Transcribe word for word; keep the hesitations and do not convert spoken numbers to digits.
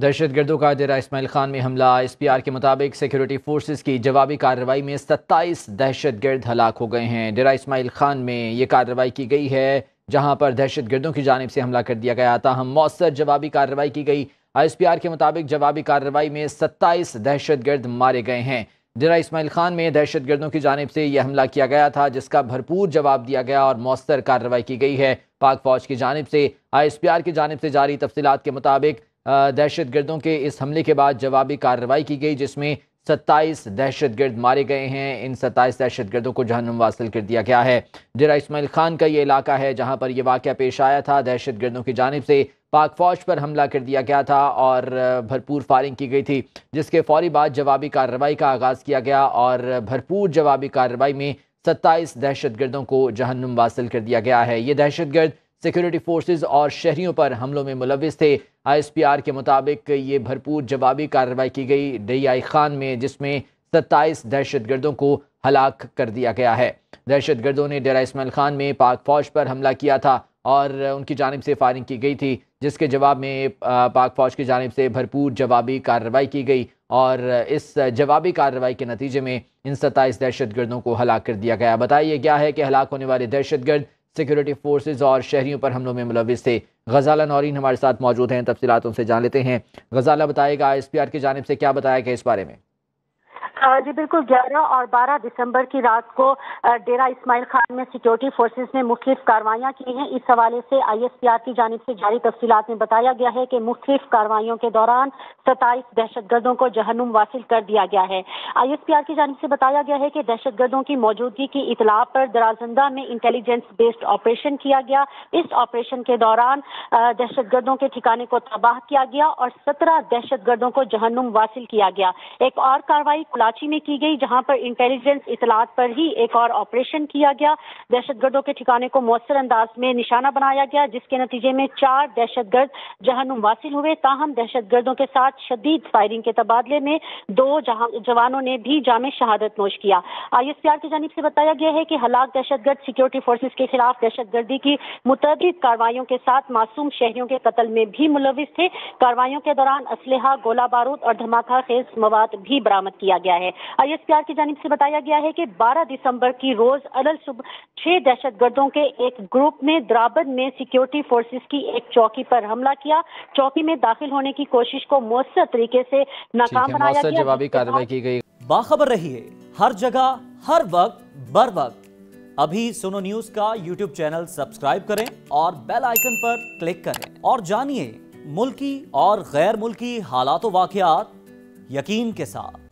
दहशत गर्दों का डेरा इस्माइल खान में हमला। आई एस पी आर के मुताबिक सिक्योरिटी फोर्सेस की जवाबी कार्रवाई में सत्ताईस दहशत गर्द हलाक हो गए हैं। डेरा इस्माइल खान में ये कार्रवाई की गई है जहां पर दहशत गर्दों की जानिब से हमला कर दिया गया था। हम मौसर जवाबी कार्रवाई की गई। आई एस पी आर के मुताबिक जवाबी कार्रवाई में सत्ताईस दहशत गर्द मारे गए हैं। डेरा इस्माइल खान में दहशत गर्दों की जानिब से यह हमला किया गया था जिसका भरपूर जवाब दिया गया और मौसर कार्रवाई की गई है। पाक फौज की जानिब से आई एस पी आर की जानिब से जारी तफसीलात के मुताबिक दहशत गर्दों के इस हमले के बाद जवाबी कार्रवाई की गई जिसमें सत्ताईस दहशत गर्द मारे गए हैं। इन सत्ताईस दहशत गर्दों को जहन्नुम वासिल कर दिया गया है। डेरा इस्माइल खान का ये इलाका है जहां पर यह वाक़या पेश आया था। दहशत गर्दों की जानिब से पाक फौज पर हमला कर दिया गया था और भरपूर फायरिंग की गई थी जिसके फौरी बाद जवाबी कार्रवाई का आगाज़ किया गया और भरपूर जवाबी कार्रवाई में सत्ताईस दहशत गर्दों को जहन्नुम वासिल कर दिया गया है। ये दहशत गर्द सिक्योरिटी फोर्सेस और शहरियों पर हमलों में मुलविस थे। आईएसपीआर के मुताबिक ये भरपूर जवाबी कार्रवाई की गई डेरा खान में जिसमें सत्ताईस दहशतगर्दों को हलाक कर दिया गया है। दहशतगर्दों ने डेरा इस्माइल खान में पाक फौज पर हमला किया था और उनकी जानिब से फायरिंग की गई थी जिसके जवाब में पाक फौज की जानिब से भरपूर जवाबी कार्रवाई की गई और इस जवाबी कार्रवाई के नतीजे में इन सत्ताईस दहशतगर्दों को हलाक कर दिया गया। बताइए क्या है कि हलाक होने वाले दहशतगर्द सिक्योरिटी फोर्सेस और शहरियों पर हमलों में मुलविस थे। गजाला नौरीन हमारे साथ मौजूद हैं, तफसीलात उनसे जान लेते हैं। गजाला बताएगा आईएसपीआर की जानिब से क्या बताया गया इस बारे में। जी बिल्कुल, ग्यारह और बारह दिसंबर की रात को डेरा इस्माइल खान में सिक्योरिटी फोर्सेस ने मुख्तलिफ कार्रवाइयाँ की हैं। इस हवाले से आईएसपीआर की जानिब से जारी तफसीलात में बताया गया है कि मुख्तलिफ कार्रवाइयों के दौरान सत्ताईस दहशतगर्दों को जहन्नुम वासिल कर दिया गया है। आईएसपीआर की जानिब से बताया गया है कि दहशतगर्दों की मौजूदगी की इतला पर दराजंदा में इंटेलिजेंस बेस्ड ऑपरेशन किया गया। इस ऑपरेशन के दौरान दहशतगर्दों के ठिकाने को तबाह किया गया और सत्रह दहशतगर्दों को जहन्नुम वासिल किया गया। एक और कार्रवाई कराची में की गई जहां पर इंटेलिजेंस इतलात पर ही एक और ऑपरेशन किया गया। दहशतगर्दों के ठिकाने को मौसर अंदाज में निशाना बनाया गया जिसके नतीजे में चार दहशतगर्द जहन्नुम वासिल हुए। ताहम दहशतगर्दों के साथ शदीद फायरिंग के तबादले में दो जवानों ने भी जामे शहादत नोश किया। आईएसपीआर की जानिब से बताया गया है कि हलाक दहशतगर्द सिक्योरिटी फोर्सेज के खिलाफ दहशतगर्दी की मुतअद्दिद कार्रवाइयों के साथ मासूम शहरियों के कत्ल में भी मुलविस थे। कार्रवाइयों के दौरान असलहा, गोला बारूद और धमाका खेज मवाद भी बरामद किया गया। आईएसपीआर की जानिब से बताया गया है कि बारह दिसंबर की रोज अदल सुबह छह दहशतगर्दों के एक ग्रुप ने द्राबंद में सिक्योरिटी फोर्सेस की एक चौकी पर हमला किया। चौकी में दाखिल होने की कोशिश को मौसर तरीके से नाकाम बनाया गया। जवाबी कार्रवाई की गई। बाखबर रहिए हर जगह, हर वक्त, बर वक्त। अभी सुनो न्यूज का यूट्यूब चैनल सब्सक्राइब करें और बेल आइकन पर क्लिक करें और जानिए मुल्की और गैर मुल्की हालात वाकयात यकीन के साथ।